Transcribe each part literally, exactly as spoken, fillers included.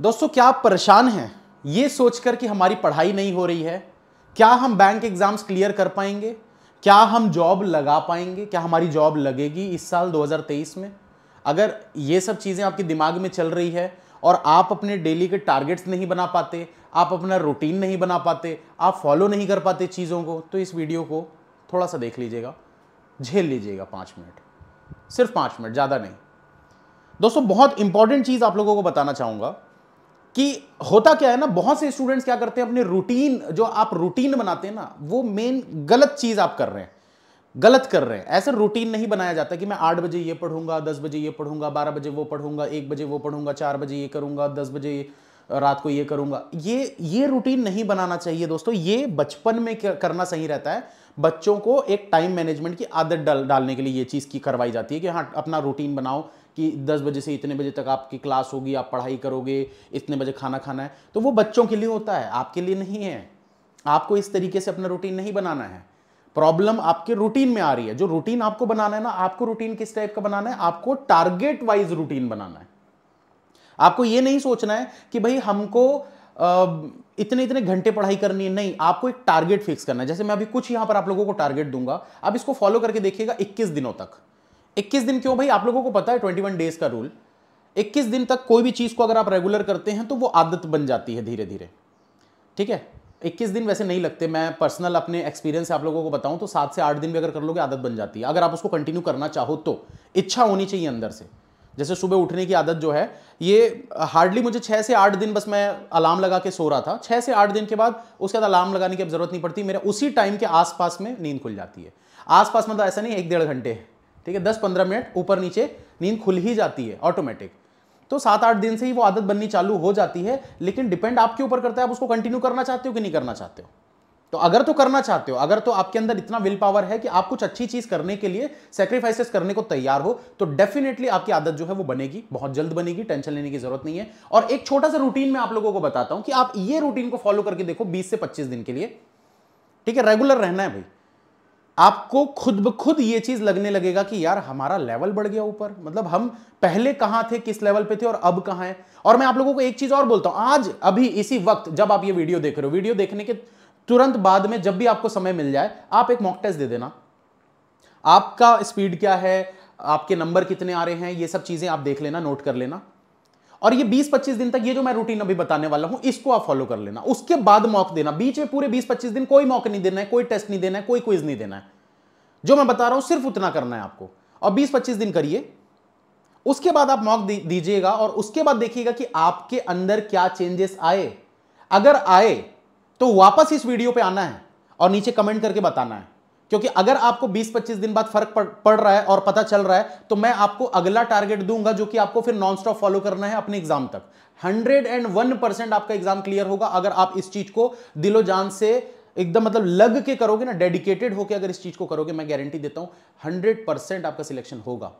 दोस्तों क्या आप परेशान हैं ये सोचकर कि हमारी पढ़ाई नहीं हो रही है? क्या हम बैंक एग्जाम्स क्लियर कर पाएंगे? क्या हम जॉब लगा पाएंगे? क्या हमारी जॉब लगेगी इस साल दो हज़ार तेईस में? अगर ये सब चीज़ें आपके दिमाग में चल रही है और आप अपने डेली के टारगेट्स नहीं बना पाते, आप अपना रूटीन नहीं बना पाते, आप फॉलो नहीं कर पाते चीज़ों को, तो इस वीडियो को थोड़ा सा देख लीजिएगा, झेल लीजिएगा पाँच मिनट, सिर्फ पाँच मिनट, ज़्यादा नहीं। दोस्तों बहुत इंपॉर्टेंट चीज़ आप लोगों को बताना चाहूँगा कि होता क्या है ना, बहुत से स्टूडेंट्स क्या करते हैं, अपने रूटीन, जो आप रूटीन बनाते हैं ना, वो मेन गलत चीज़ आप कर रहे हैं, गलत कर रहे हैं। ऐसा रूटीन नहीं बनाया जाता कि मैं आठ बजे ये पढ़ूंगा, दस बजे ये पढ़ूंगा, बारह बजे वो पढ़ूंगा, एक बजे वो पढ़ूंगा, चार बजे ये करूंगा, दस बजे रात को ये करूंगा। ये ये रूटीन नहीं बनाना चाहिए दोस्तों, ये बचपन में करना सही रहता है। बच्चों को एक टाइम मैनेजमेंट की आदत डाल डालने के लिए ये चीज़ की करवाई जाती है कि हाँ अपना रूटीन बनाओ कि दस बजे से इतने बजे तक आपकी क्लास होगी, आप पढ़ाई करोगे, इतने बजे खाना खाना है। तो वो बच्चों के लिए होता है, आपके लिए नहीं है। आपको इस तरीके से अपना रूटीन नहीं बनाना है। प्रॉब्लम आपके रूटीन में आ रही है। जो रूटीन आपको बनाना है ना, आपको रूटीन किस टाइप का बनाना है? आपको टारगेट वाइज रूटीन बनाना है। आपको ये नहीं सोचना है कि भाई हमको इतने इतने घंटे पढ़ाई करनी है, नहीं। आपको एक टारगेट फिक्स करना है। जैसे मैं अभी कुछ यहाँ पर आप लोगों को टारगेट दूंगा, आप इसको फॉलो करके देखिएगा इक्कीस दिनों तक। इक्कीस दिन क्यों भाई? आप लोगों को पता है इक्कीस डेज का रूल। इक्कीस दिन तक कोई भी चीज़ को अगर आप रेगुलर करते हैं तो वो आदत बन जाती है धीरे धीरे, ठीक है। इक्कीस दिन वैसे नहीं लगते, मैं पर्सनल अपने एक्सपीरियंस से आप लोगों को बताऊँ तो सात से आठ दिन भी अगर कर लोगे आदत बन जाती है, अगर आप उसको कंटिन्यू करना चाहो तो। इच्छा होनी चाहिए अंदर से। जैसे सुबह उठने की आदत जो है, ये हार्डली मुझे छः से आठ दिन, बस मैं अलार्म लगा के सो रहा था, छः से आठ दिन के बाद उसके बाद अलार्म लगाने की अब जरूरत नहीं पड़ती, मेरे उसी टाइम के आसपास में नींद खुल जाती है। आसपास मतलब ऐसा नहीं एक डेढ़ घंटे, ठीक है, दस पंद्रह मिनट ऊपर नीचे नींद खुल ही जाती है ऑटोमेटिक। तो सात आठ दिन से ही वो आदत बननी चालू हो जाती है। लेकिन डिपेंड आपके ऊपर करता है, आप उसको कंटिन्यू करना चाहते हो कि नहीं करना चाहते हो। तो अगर तो करना चाहते हो, अगर तो आपके अंदर इतना विल पावर है कि आप कुछ अच्छी चीज करने के लिए सैक्रिफाइसेस करने को तैयार हो, तो डेफिनेटली आपकी आदत जो है वो बनेगी, बहुत जल्द बनेगी, टेंशन लेने की जरूरत नहीं है। और एक छोटा सा रूटीन मैं आप लोगों को बताता हूं कि आप ये रूटीन को फॉलो करके देखो बीस से पच्चीस दिन के लिए, ठीक है। रेगुलर रहना है भाई। आपको खुद ब खुद ये चीज लगने लगेगा कि यार हमारा लेवल बढ़ गया ऊपर, मतलब हम पहले कहां थे, किस लेवल पे थे और अब कहां है। और मैं आप लोगों को एक चीज और बोलता हूं, आज अभी इसी वक्त जब आप ये वीडियो देख रहे हो, वीडियो देखने के तुरंत बाद में जब भी आपको समय मिल जाए, आप एक मॉक टेस्ट दे देना। आपका स्पीड क्या है, आपके नंबर कितने आ रहे हैं, ये सब चीजें आप देख लेना, नोट कर लेना। और ये बीस पच्चीस दिन तक ये जो मैं रूटीन अभी बताने वाला हूं, इसको आप फॉलो कर लेना। उसके बाद मॉक देना। बीच में पूरे बीस पच्चीस दिन कोई मॉक नहीं देना है, कोई टेस्ट नहीं देना है, कोई क्विज नहीं देना है। जो मैं बता रहा हूं सिर्फ उतना करना है आपको। और बीस पच्चीस दिन करिए, उसके बाद आप मॉक दीजिएगा और उसके बाद देखिएगा कि आपके अंदर क्या चेंजेस आए। अगर आए तो वापस इस वीडियो पे आना है और नीचे कमेंट करके बताना है, क्योंकि अगर आपको बीस पच्चीस दिन बाद फर्क पड़, पड़ रहा है और पता चल रहा है, तो मैं आपको अगला टारगेट दूंगा जो कि आपको फिर नॉन स्टॉप फॉलो करना है अपने एग्जाम तक। हंड्रेड एंड वन परसेंट आपका एग्जाम क्लियर होगा अगर आप इस चीज को दिलो जान से एकदम, मतलब लग के करोगे ना, डेडिकेटेड होकर अगर इस चीज को करोगे, मैं गारंटी देता हूं हंड्रेड परसेंट आपका सिलेक्शन होगा।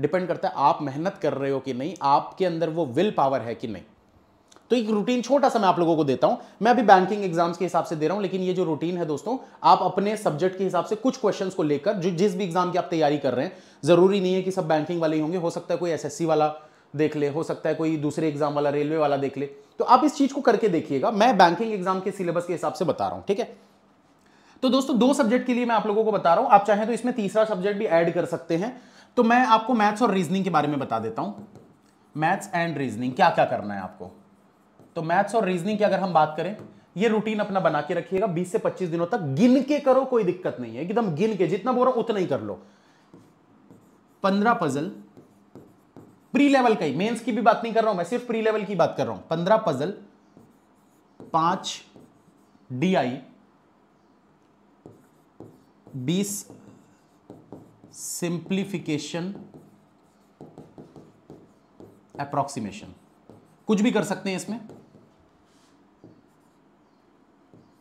डिपेंड करता है आप मेहनत कर रहे हो कि नहीं, आपके अंदर वो विल पावर है कि नहीं। तो एक रूटीन छोटा सा मैं आप लोगों को देता हूं। मैं अभी बैंकिंग एग्जाम्स के हिसाब से दे रहा हूं, लेकिन ये जो रूटीन है दोस्तों, आप अपने सब्जेक्ट के हिसाब से कुछ क्वेश्चंस को लेकर, जो जिस भी एग्जाम की आप तैयारी कर रहे हैं, जरूरी नहीं है कि सब बैंकिंग वाले ही होंगे, हो सकता है कोई एसएससी वाला देख ले, हो सकता है कोई दूसरे एग्जाम वाला, रेलवे वाला देख ले। तो आप इस चीज को करके देखिएगा। मैं बैंकिंग एग्जाम के सिलेबस के हिसाब से बता रहा हूं, ठीक है। तो दोस्तों दो सब्जेक्ट के लिए मैं आप लोगों को बता रहा हूं, आप चाहें तो इसमें तीसरा सब्जेक्ट भी ऐड कर सकते हैं। तो मैं आपको मैथ्स और रीजनिंग के बारे में बता देता हूं। मैथ्स एंड रीजनिंग क्या क्या करना है आपको। तो मैथ्स और रीजनिंग की अगर हम बात करें, ये रूटीन अपना बना के रखिएगा बीस से पच्चीस दिनों तक। गिन के करो, कोई दिक्कत नहीं है, एकदम गिन के, जितना बोल रहा हूं उतना ही कर लो। पंद्रह पजल, प्री लेवल का ही, मेंस की भी बात नहीं कर रहा हूं मैं, सिर्फ प्री लेवल की बात कर रहा हूं। पंद्रह पजल, पांच डीआई, बीस सिंप्लीफिकेशन अप्रॉक्सीमेशन, कुछ भी कर सकते हैं इसमें।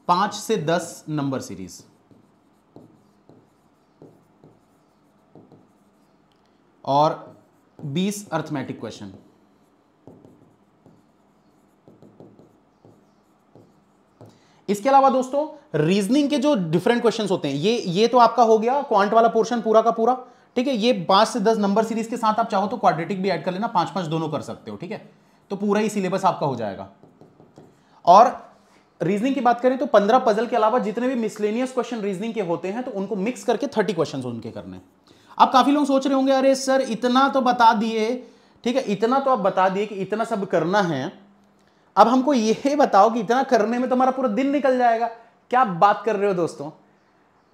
पांच से दस नंबर सीरीज, और बीस अर्थमेटिक क्वेश्चन। इसके अलावा दोस्तों रीजनिंग के जो डिफरेंट क्वेश्चंस होते हैं, ये ये तो आपका हो गया क्वांट वाला पोर्शन पूरा का पूरा, ठीक है। ये पांच से दस नंबर सीरीज के साथ आप चाहो तो क्वाड्रेटिक भी ऐड कर लेना, पांच पांच दोनों कर सकते हो, ठीक है। तो पूरा ही सिलेबस आपका हो जाएगा। और रीजनिंग की बात करें तो पंद्रह पजल के अलावा जितने भी मिसलेनियस क्वेश्चन रीजनिंग के होते हैं तो उनको मिक्स करके थर्टी क्वेश्चन उनके करने। आप काफी लोग सोच रहे होंगे अरे सर इतना तो बता दिए, ठीक है इतना तो आप बता दिए कि इतना सब करना है, अब हमको यह बताओ कि इतना करने में तो हमारा पूरा दिन निकल जाएगा। क्या बात कर रहे हो दोस्तों,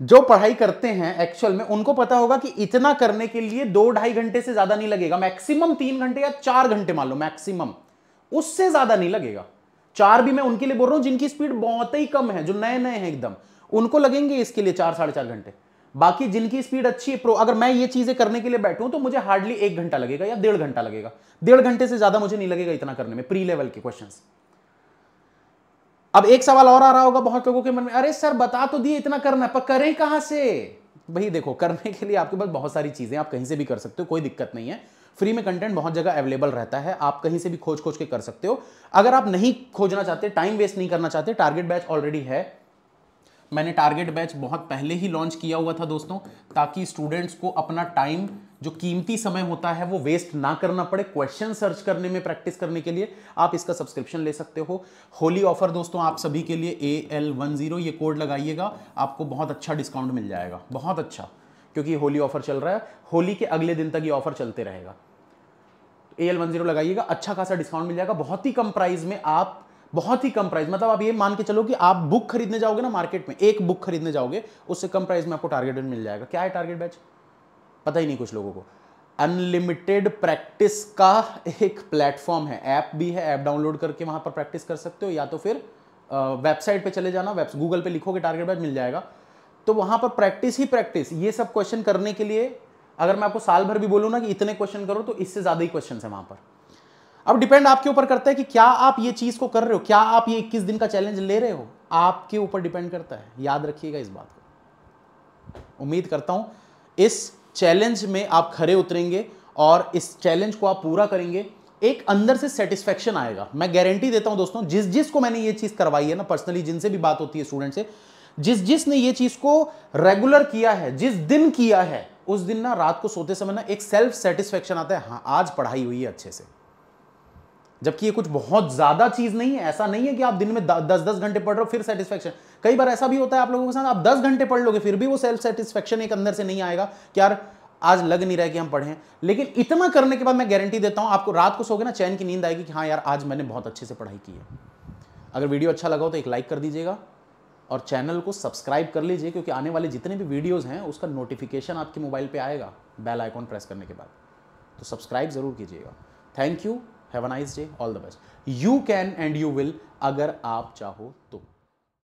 जो पढ़ाई करते हैं एक्चुअल में उनको पता होगा कि इतना करने के लिए दो ढाई घंटे से ज्यादा नहीं लगेगा, मैक्सिमम तीन घंटे या चार घंटे मान लो, मैक्सिमम उससे ज्यादा नहीं लगेगा। चार भी मैं उनके लिए बोल रहा हूं जिनकी स्पीड बहुत ही कम है, जो नए नए हैं एकदम, उनको लगेंगे इसके लिए चार साढ़े चार घंटे। बाकी जिनकी स्पीड अच्छी है प्रो, अगर मैं ये चीजें करने के लिए बैठूं तो मुझे हार्डली एक घंटा लगेगा या डेढ़ घंटा लगेगा, डेढ़ घंटे से ज्यादा मुझे नहीं लगेगा इतना करने में प्री लेवल के क्वेश्चंस। अब एक सवाल और आ रहा होगा बहुत लोगों के मन में, अरे सर बता तो दिए इतना करना है पर करें कहां से। भाई देखो, करने के लिए आपके पास बहुत सारी चीजें, आप कहीं से भी कर सकते हो, कोई दिक्कत नहीं है। फ्री में कंटेंट बहुत जगह अवेलेबल रहता है, आप कहीं से भी खोज खोज के कर सकते हो। अगर आप नहीं खोजना चाहते, टाइम वेस्ट नहीं करना चाहते, टारगेट बैच ऑलरेडी है। मैंने टारगेट बैच बहुत पहले ही लॉन्च किया हुआ था दोस्तों, ताकि स्टूडेंट्स को अपना टाइम, जो कीमती समय होता है, वो वेस्ट ना करना पड़े क्वेश्चन सर्च करने में, प्रैक्टिस करने के लिए। आप इसका सब्सक्रिप्शन ले सकते हो। होली ऑफर दोस्तों आप सभी के लिए, ए एल वन जीरो ये कोड लगाइएगा, आपको बहुत अच्छा डिस्काउंट मिल जाएगा, बहुत अच्छा, क्योंकि होली ऑफर चल रहा है। होली के अगले दिन तक ये ऑफर चलते रहेगा। ए एल वन जीरो लगाइएगा, अच्छा खासा डिस्काउंट मिल जाएगा। बहुत ही कम प्राइस में आप, बहुत ही कम प्राइस, मतलब आप ये मान के चलो कि आप बुक खरीदने जाओगे ना मार्केट में, एक बुक खरीदने जाओगे, उससे कम प्राइस में आपको टारगेट बैच मिल जाएगा। क्या है टारगेट बैच, पता ही नहीं कुछ लोगों को। अनलिमिटेड प्रैक्टिस का एक प्लेटफॉर्म है, ऐप भी है, ऐप डाउनलोड करके वहां पर प्रैक्टिस कर सकते हो, या तो फिर वेबसाइट पे चले जाना, वेब गूगल पे लिखोगे टारगेट बैच मिल जाएगा। तो वहां पर प्रैक्टिस ही प्रैक्टिस, ये सब क्वेश्चन करने के लिए। अगर मैं आपको साल भर भी बोलूं ना कि इतने क्वेश्चन करो तो इससे ज्यादा ही क्वेश्चन है वहां पर। अब डिपेंड आपके ऊपर करता है कि क्या आप ये चीज को कर रहे हो, क्या आप ये इक्कीस दिन का चैलेंज ले रहे हो, आपके ऊपर डिपेंड करता है। याद रखिएगा इस बात को। उम्मीद करता हूं इस चैलेंज में आप खरे उतरेंगे और इस चैलेंज को आप पूरा करेंगे। एक अंदर से सेटिस्फेक्शन आएगा, मैं गारंटी देता हूं दोस्तों। जिस जिस को मैंने ये चीज करवाई है ना, पर्सनली जिनसे भी बात होती है स्टूडेंट से, जिस जिस ने ये चीज को रेगुलर किया है, जिस दिन किया है, उस दिन ना रात को सोते समय ना एक सेल्फ सेटिस्फेक्शन आता है, हाँ आज पढ़ाई हुई है अच्छे से। जबकि ये कुछ बहुत ज्यादा चीज नहीं है, ऐसा नहीं है कि आप दिन में दस दस घंटे पढ़ रहे हो फिर सेटिस्फेक्शन। कई बार ऐसा भी होता है आप लोगों के साथ, आप दस घंटे पढ़ लोगे फिर भी वो सेल्फ सेटिस्फेक्शन एक अंदर से नहीं आएगा कि यार आज लग नहीं रहा है कि हम पढ़ें। लेकिन इतना करने के बाद मैं गारंटी देता हूं आपको रात को सोगे ना चैन की नींद आएगी कि हाँ यार आज मैंने बहुत अच्छे से पढ़ाई की है। अगर वीडियो अच्छा लगा हो तो एक लाइक कर दीजिएगा और चैनल को सब्सक्राइब कर लीजिए, क्योंकि आने वाले जितने भी वीडियोस हैं उसका नोटिफिकेशन आपके मोबाइल पे आएगा बेल आइकॉन प्रेस करने के बाद। तो सब्सक्राइब ज़रूर कीजिएगा। Thank you, have a nice day, all the best. You can and you will, अगर आप चाहो तो।